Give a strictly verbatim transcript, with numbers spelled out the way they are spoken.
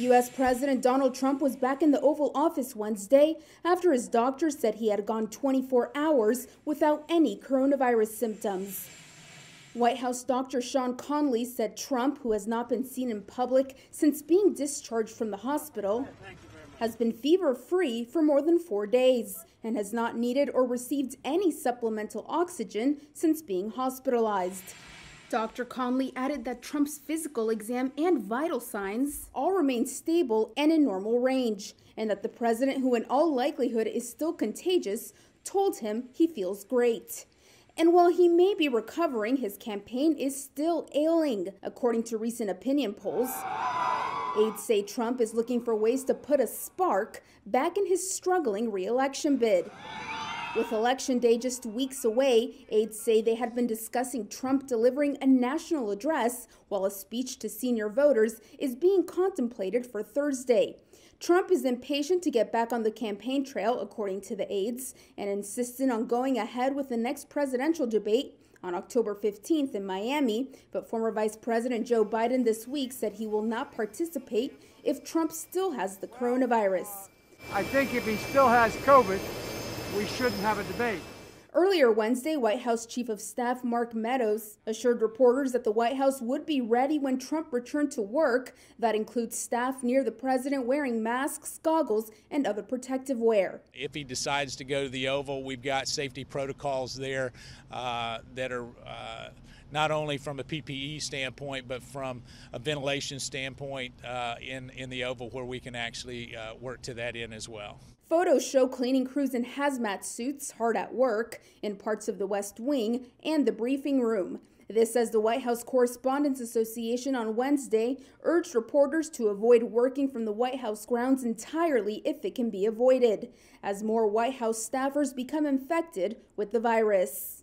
U S President Donald Trump was back in the Oval Office Wednesday after his doctor said he had gone twenty-four hours without any coronavirus symptoms. White House doctor Sean Conley said Trump, who has not been seen in public since being discharged from the hospital, has been fever-free for more than four days and has not needed or received any supplemental oxygen since being hospitalized. Doctor Conley added that Trump's physical exam and vital signs all remain stable and in normal range, and that the president, who in all likelihood is still contagious, told him he feels great. And while he may be recovering, his campaign is still ailing, according to recent opinion polls. Aides say Trump is looking for ways to put a spark back in his struggling re-election bid. With Election Day just weeks away, aides say they had been discussing Trump delivering a national address, while a speech to senior voters is being contemplated for Thursday. Trump is impatient to get back on the campaign trail, according to the aides, and insistent on going ahead with the next presidential debate on October fifteenth in Miami, but former Vice President Joe Biden this week said he will not participate if Trump still has the coronavirus. I think if he still has COVID, we shouldn't have a debate. Earlier Wednesday, White House Chief of Staff Mark Meadows assured reporters that the White House would be ready when Trump returned to work. That includes staff near the president wearing masks, goggles, and other protective wear. If he decides to go to the Oval, we've got safety protocols there uh, that are uh, not only from a P P E standpoint, but from a ventilation standpoint uh, in, in the Oval, where we can actually uh, work to that end as well. Photos show cleaning crews in hazmat suits hard at work in parts of the West Wing and the briefing room. This as the White House Correspondents Association on Wednesday urged reporters to avoid working from the White House grounds entirely if it can be avoided, as more White House staffers become infected with the virus.